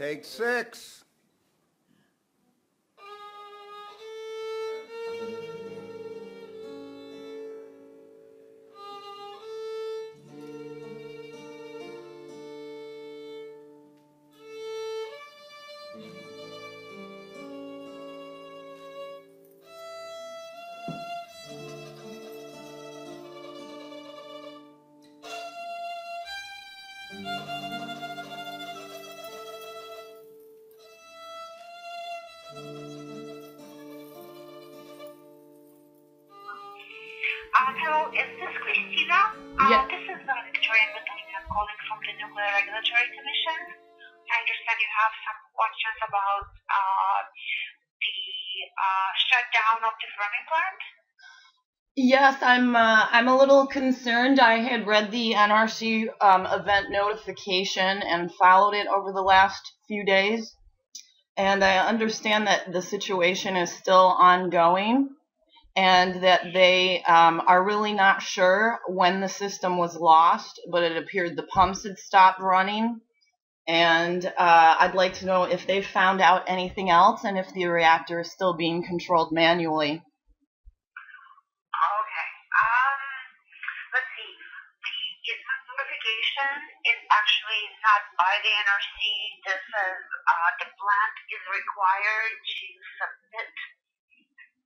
Take six. Hello, is this Christina? Yes. This is Viktoria Mitlyng. I'm calling from the Nuclear Regulatory Commission. I understand you have some questions about the shutdown of the Fermi plant. Yes, I'm a little concerned. I had read the NRC event notification and followed it over the last few days, and I understand that the situation is still ongoing, and that they are really not sure when the system was lost, but it appeared the pumps had stopped running. And I'd like to know if they found out anything else and if the reactor is still being controlled manually. Okay. Let's see. The notification is actually not by the NRC. This is the plant is required to submit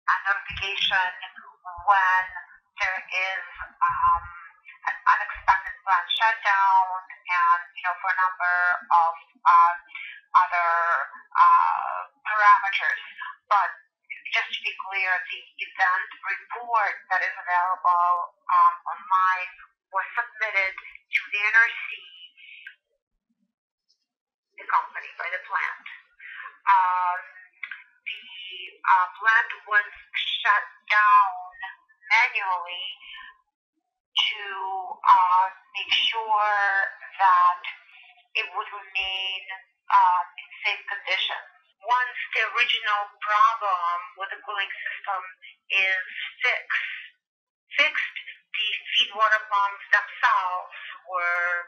a notification when there is an unexpected plant shutdown, and for a number of other parameters. But just to be clear, the event report that is available online was submitted to the NRC, the company by the plant. The plant was shut down manually to make sure that it would remain in safe conditions. Once the original problem with the cooling system is fixed, the feed water pumps themselves were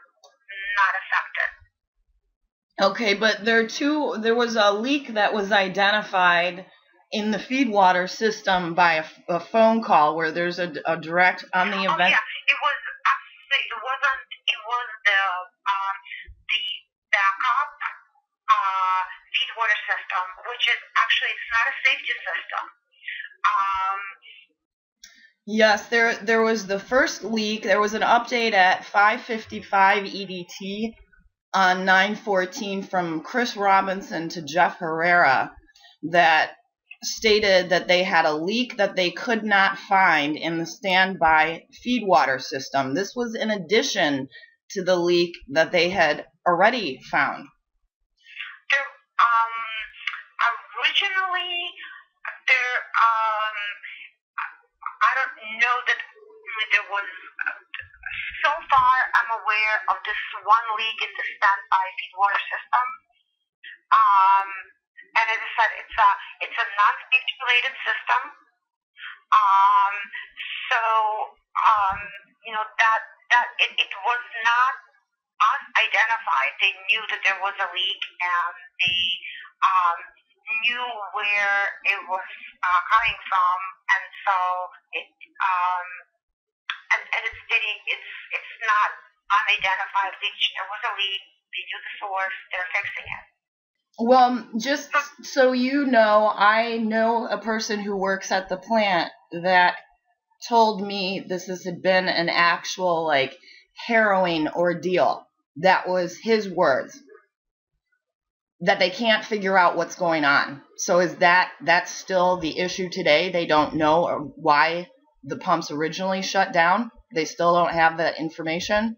not affected. Okay, but there was a leak that was identified in the feed water system by a phone call where there's a direct on the event. Oh, yeah, it was actually, it was the backup feed water system, which is actually, it's not a safety system. Yes, there was the first leak. There was an update at 5:55 EDT on 9/14 from Chris Robinson to Jeff Herrera that stated that they had a leak that they could not find in the standby feed water system. This was in addition to the leak that they had already found. There, originally, there, I don't know that there was, so far I'm aware of this one leak in the standby feed water system. And as I said, it's a non-speed-related system. It was not unidentified. They knew that there was a leak, and they knew where it was coming from, and so it and it's fitting. It's not unidentified leak. There was a leak. They knew the source. They're fixing it. Well, just so you know, I know a person who works at the plant that told me this has been an actual, like, harrowing ordeal. That was his words. That they can't figure out what's going on. So is that's still the issue today? They don't know why the pumps originally shut down? They still don't have that information?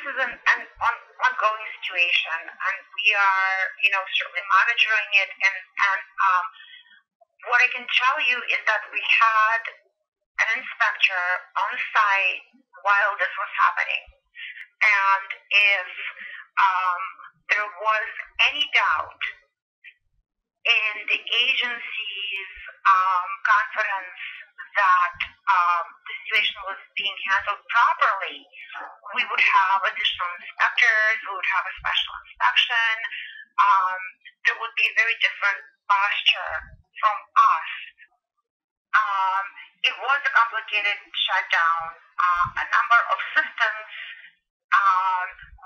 This is an ongoing situation, and we are, certainly monitoring it. And what I can tell you is that we had an inspector on site while this was happening, and if there was any doubt in the agency's confidence that the situation was being handled properly, we would have additional inspectors, we would have a special inspection. There would be a very different posture from us. It was a complicated shutdown. A number of systems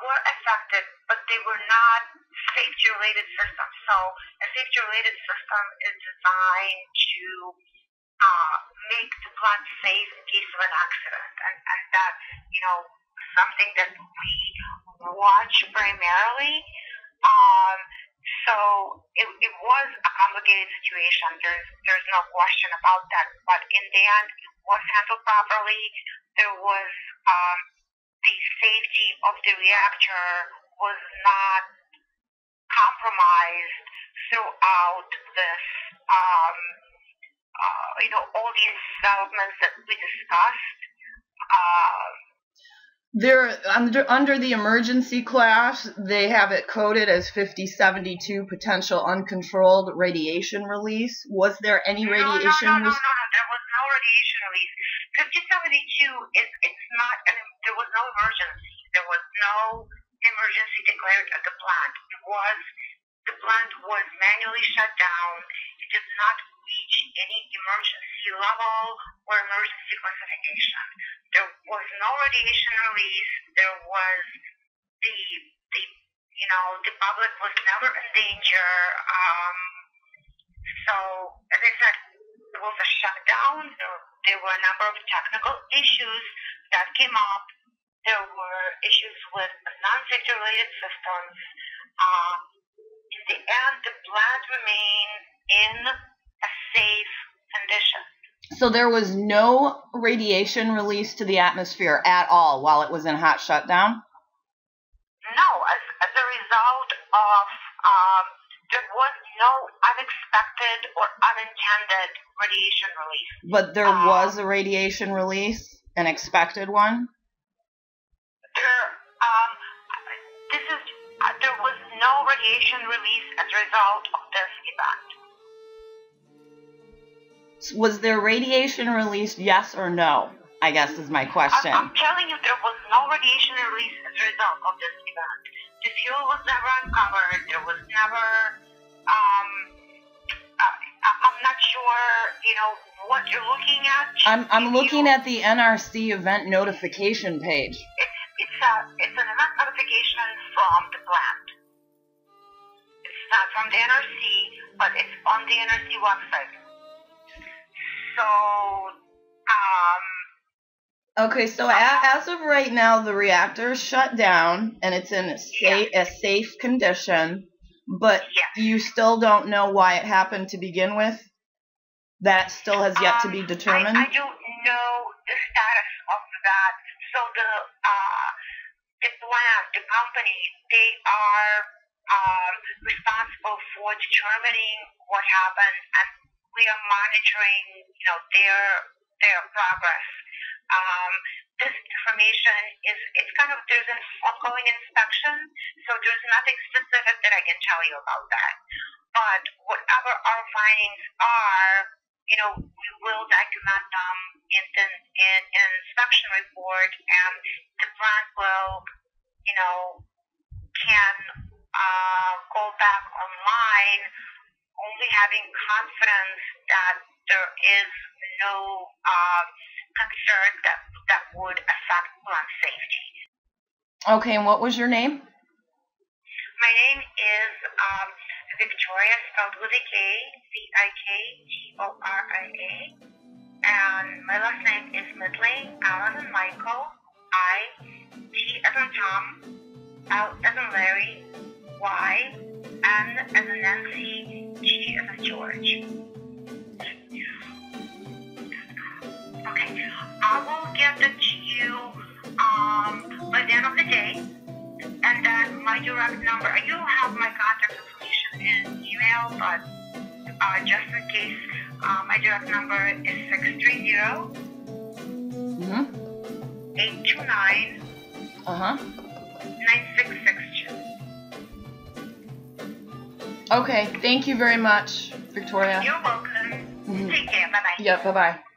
were affected, but they were not safety-related systems. So a safety-related system is designed to make the plant safe in case of an accident, and that's, you know, something that we watch primarily. So it was a complicated situation. There's no question about that. But in the end, it was handled properly. There was the safety of the reactor was not compromised throughout this. You know, all these developments that we discussed. They're under the emergency class, they have it coded as 5072 potential uncontrolled radiation release. Was there any radiation? No, there was no radiation release. 5072 is there was no emergency. There was no emergency declared at the plant. The plant was manually shut down. It did not reach any emergency level or emergency classification. There was no radiation release. There was the public was never in danger. So as I said, it was a shutdown. There were a number of technical issues that came up. There were issues with non-safety related systems. In the end, the plant remained in a safe condition. So there was no radiation released to the atmosphere at all while it was in hot shutdown? No. As a result of, there was no unexpected or unintended radiation release. But there was a radiation release, an expected one? There was no radiation release as a result of this event. Was there radiation released, yes or no, I guess is my question. I'm telling you, there was no radiation release as a result of this event. The fuel was never uncovered. There was never, I'm not sure, you know, what you're looking at. I'm looking at the NRC event notification page. It's an event notification from the plant. It's not from the NRC, but it's on the NRC website. So, okay, so as of right now, the reactor is shut down, and it's in a safe condition, but you still don't know why it happened to begin with? That still has yet to be determined? I don't know the status of that. So the plant, the company, they are responsible for determining what happened, and we are monitoring, you know, their progress. This information is, it's kind of, there's an ongoing inspection, so there's nothing specific that I can tell you about that. But whatever our findings are, you know, we will document them in an inspection report, and the plant will, you know, can go back online only having confidence that there is no concern that would affect plant safety. Okay, and what was your name? My name is Viktoria, spelled with a K, V-I-K-T-O-R-I-A, and my last name is Mitlyng, Alan and Michael, I, T as in Tom, L as in Larry, Y, N as in Nancy, G as in George. Okay, I will get that to you by the end of the day, and then my direct number. You have my contact information in email, but just in case, my direct number is 630 829 9662. Okay, thank you very much, Viktoria. You're welcome. Take care. Bye-bye. Yeah, bye-bye.